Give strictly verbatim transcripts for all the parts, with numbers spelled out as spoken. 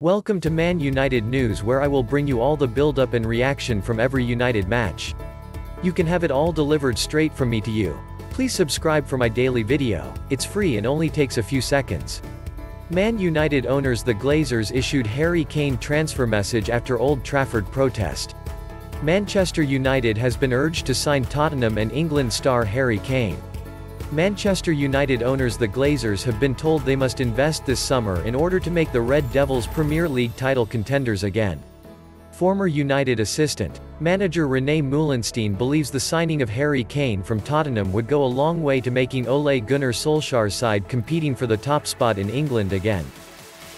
Welcome to Man United News, where I will bring you all the build-up and reaction from every United match. You can have it all delivered straight from me to you. Please subscribe for my daily video, it's free and only takes a few seconds. Man United owners the Glazers issued Harry Kane transfer message after Old Trafford protest. Manchester United has been urged to sign Tottenham and England star Harry Kane. Manchester United owners the Glazers have been told they must invest this summer in order to make the Red Devils Premier League title contenders again. Former United assistant manager Rene Meulensteen believes the signing of Harry Kane from Tottenham would go a long way to making Ole Gunnar Solskjaer's side competing for the top spot in England again.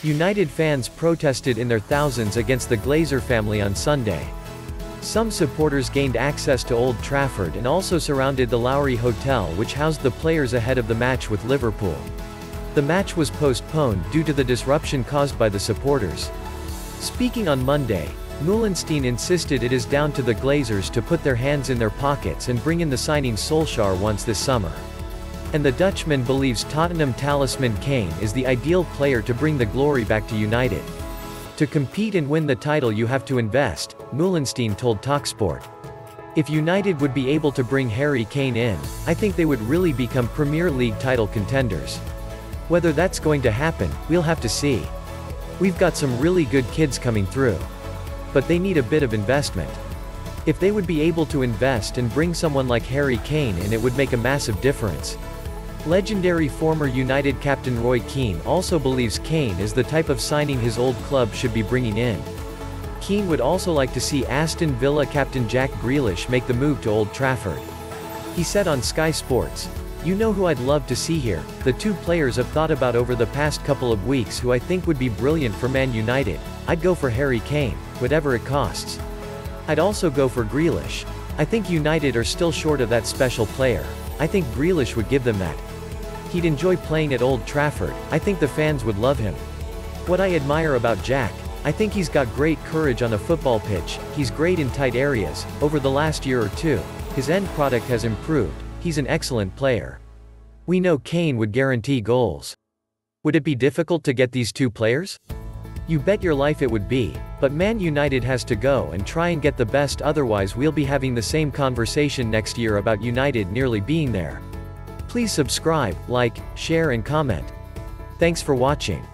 United fans protested in their thousands against the Glazer family on Sunday. Some supporters gained access to Old Trafford and also surrounded the Lowry Hotel, which housed the players ahead of the match with Liverpool. The match was postponed due to the disruption caused by the supporters. Speaking on Monday, Meulensteen insisted it is down to the Glazers to put their hands in their pockets and bring in the signing Solskjaer wants this summer. And the Dutchman believes Tottenham talisman Kane is the ideal player to bring the glory back to United. To compete and win the title you have to invest, Meulensteen told TalkSport. If United would be able to bring Harry Kane in, I think they would really become Premier League title contenders. Whether that's going to happen, we'll have to see. We've got some really good kids coming through. But they need a bit of investment. If they would be able to invest and bring someone like Harry Kane in, it would make a massive difference. Legendary former United captain Roy Keane also believes Kane is the type of signing his old club should be bringing in. Keane would also like to see Aston Villa captain Jack Grealish make the move to Old Trafford. He said on Sky Sports, "You know who I'd love to see here, the two players I've thought about over the past couple of weeks who I think would be brilliant for Man United. I'd go for Harry Kane, whatever it costs. I'd also go for Grealish. I think United are still short of that special player. I think Grealish would give them that. He'd enjoy playing at Old Trafford. I think the fans would love him. What I admire about Jack, I think he's got great courage on a football pitch, he's great in tight areas. Over the last year or two, his end product has improved, he's an excellent player. We know Kane would guarantee goals. Would it be difficult to get these two players? You bet your life it would be, but Man United has to go and try and get the best, otherwise we'll be having the same conversation next year about United nearly being there." Please subscribe, like, share and comment. Thanks for watching.